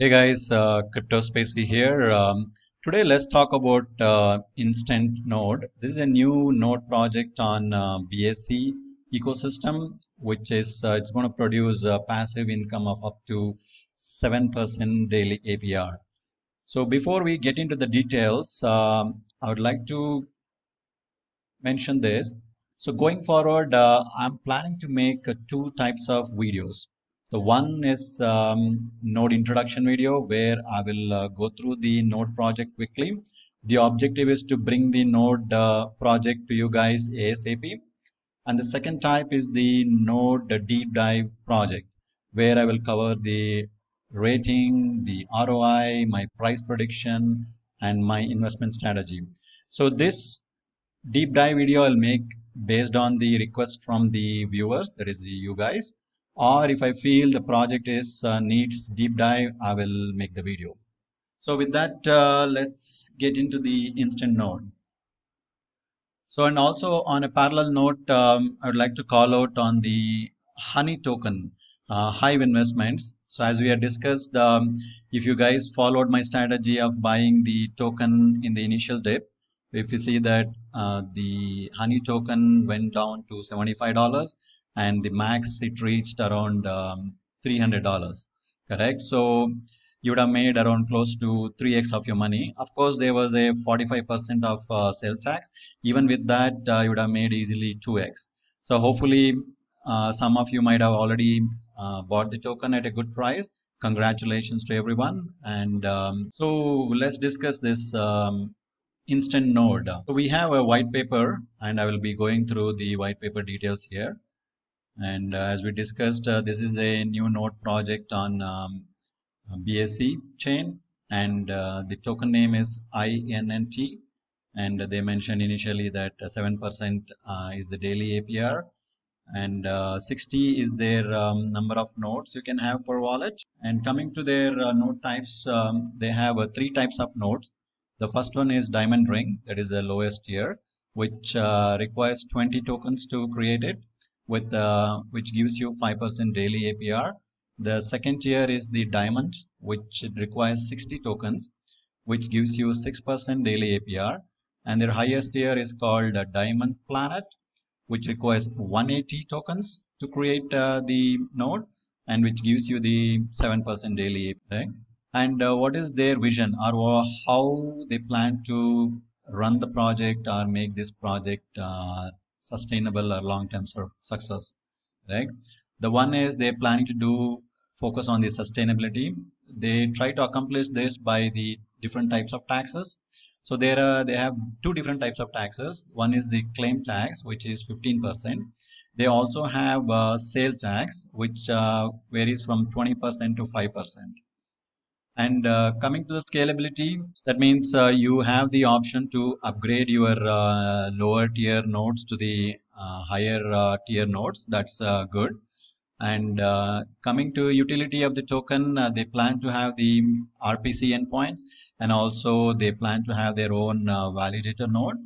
Hey guys, CryptoSpacie here. Today let's talk about Instant Node. This is a new node project on BSC ecosystem, which is it's going to produce passive income of up to 7% daily APR. So before we get into the details, I would like to mention this. So going forward, I'm planning to make two types of videos. The one is node introduction video where I will go through the node project quickly. The objective is to bring the node project to you guys ASAP. And the second type is the node deep dive project where I will cover the rating, the ROI, my price prediction and my investment strategy. So this deep dive video I'll make based on the request from the viewers, that is you guys. Or if I feel the project is needs deep dive, I will make the video. So with that, let's get into the Instant Node. So and also on a parallel note, I would like to call out on the Honey token, Hive investments. So as we had discussed, if you guys followed my strategy of buying the token in the initial dip, if you see that the Honey token went down to $75. And the max it reached around $300, correct? So you would have made around close to 3x of your money. Of course, there was a 45% of sales tax. Even with that, you would have made easily 2x. So hopefully, some of you might have already bought the token at a good price. Congratulations to everyone. And so let's discuss this Instant Node. So we have a white paper, and I will be going through the white paper details here. And as we discussed, this is a new node project on BSC chain, and the token name is INNT, and they mentioned initially that 7% is the daily APR, and 60 is their number of nodes you can have per wallet. And coming to their node types, they have three types of nodes. The first one is Diamond Ring, that is the lowest tier, which requires 20 tokens to create it, with which gives you 5% daily APR. The second tier is the Diamond, which requires 60 tokens, which gives you 6% daily APR. And their highest tier is called Diamond Planet, which requires 180 tokens to create the node, and which gives you the 7% daily APR. And what is their vision, or how they plan to run the project or make this project sustainable or long-term success, right? The one is they're planning to focus on the sustainability. They try to accomplish this by the different types of taxes. So they have two different types of taxes. One is the claim tax, which is 15%. They also have sale tax, which varies from 20% to 5%. And coming to the scalability, that means you have the option to upgrade your lower tier nodes to the higher tier nodes. That's good. And coming to utility of the token, they plan to have the RPC endpoints, and also they plan to have their own validator node.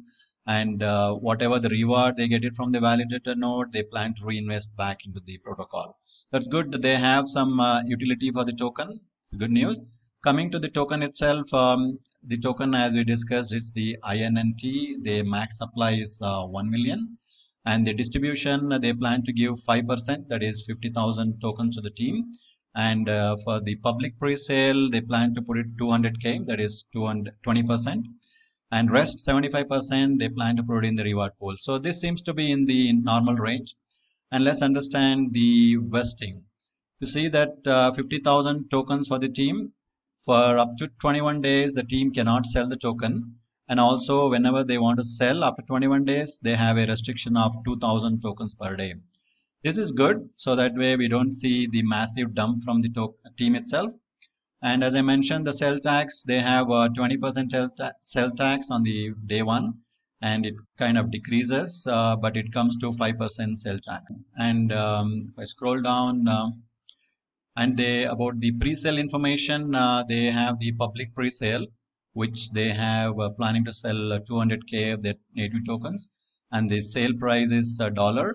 And whatever the reward they get it from the validator node, they plan to reinvest back into the protocol. That's good. They have some utility for the token. It's good news. Coming to the token itself, the token as we discussed, it's the INNT. The max supply is 1 million. And the distribution, they plan to give 5%, that is 50,000 tokens to the team. And for the public pre-sale, they plan to put it 200K, that is 20%. And rest 75%, they plan to put it in the reward pool. So this seems to be in the normal range. And let's understand the vesting. You see that 50,000 tokens for the team. For up to 21 days, the team cannot sell the token. And also, whenever they want to sell after 21 days, they have a restriction of 2,000 tokens per day. This is good. So that way, we don't see the massive dump from the team itself. And as I mentioned, the sell tax, they have 20% sell tax on the day one. And it kind of decreases, but it comes to 5% sell tax. And if I scroll down, and about the pre-sale information, they have the public pre-sale, which they have planning to sell 200K of their native tokens, and the sale price is $1.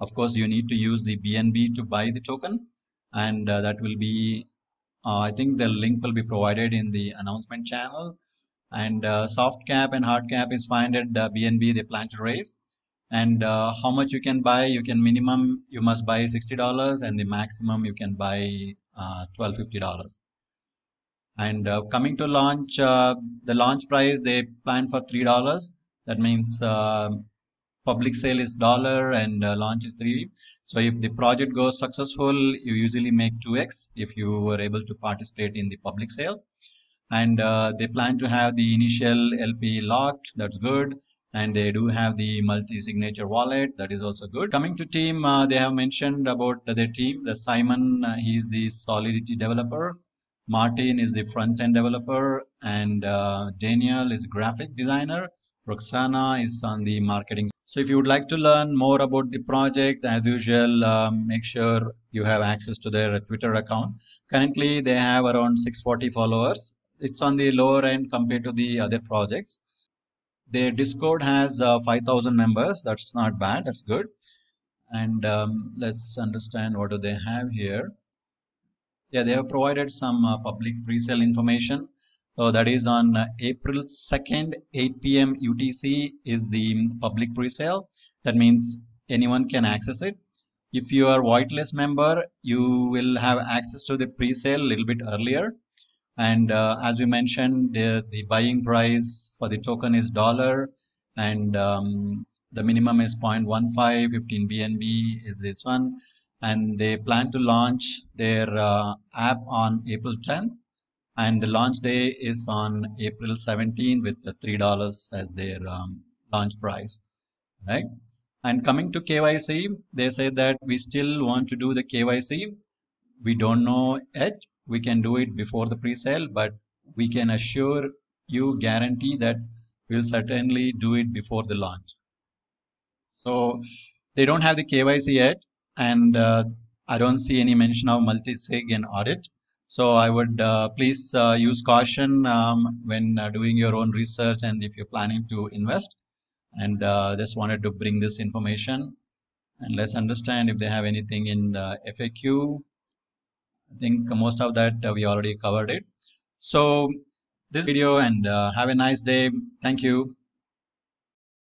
Of course, you need to use the BNB to buy the token, and that will be I think the link will be provided in the announcement channel. And soft cap and hard cap is 500 BNB they plan to raise. And how much you can buy, you can minimum, you must buy $60, and the maximum you can buy $1,250. And coming to launch, the launch price they plan for $3. That means public sale is $1 and launch is $3. So if the project goes successful, you usually make 2x if you were able to participate in the public sale. And they plan to have the initial LP locked. That's good. And they do have the multi-signature wallet. That is also good. Coming to team, they have mentioned about their team. The Simon, he is the Solidity developer. Martin is the front-end developer. And Daniel is graphic designer. Roxana is on the marketing. So if you would like to learn more about the project, as usual, make sure you have access to their Twitter account. Currently, they have around 640 followers. It's on the lower end compared to the other projects. Their Discord has 5,000 members. That's not bad. That's good. And let's understand what do they have here. Yeah, they have provided some public pre-sale information. So that is on April 2nd, 8 p.m. UTC is the public pre-sale. That means anyone can access it. If you are whitelist member, you will have access to the pre-sale a little bit earlier. And as we mentioned, the buying price for the token is $1, and the minimum is 0.15, 15 BNB is this one. And they plan to launch their app on April 10th. And the launch day is on April 17th with $3 as their launch price, right? And coming to KYC, they say that we still want to do the KYC. We don't know yet. We can do it before the pre-sale, but we can assure you, guarantee that we'll certainly do it before the launch. So they don't have the KYC yet, and I don't see any mention of multi-sig and audit. So I would please use caution when doing your own research and if you're planning to invest. And just wanted to bring this information. And let's understand if they have anything in the FAQ. I think most of that we already covered it. So this video, and have a nice day. Thank you.